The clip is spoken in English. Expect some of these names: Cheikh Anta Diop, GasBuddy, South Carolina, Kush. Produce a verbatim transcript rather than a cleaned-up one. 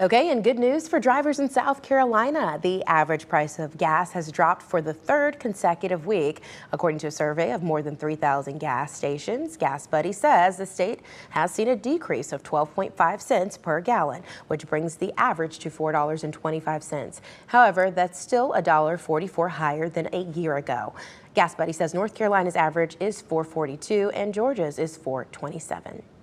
Okay, and good news for drivers in South Carolina. The average price of gas has dropped for the third consecutive week. According to a survey of more than three thousand gas stations, GasBuddy says the state has seen a decrease of twelve point five cents per gallon, which brings the average to four dollars and twenty-five cents. However, that's still one dollar and forty-four cents higher than a year ago. GasBuddy says North Carolina's average is four dollars and forty-two cents and Georgia's is four dollars and twenty-seven cents.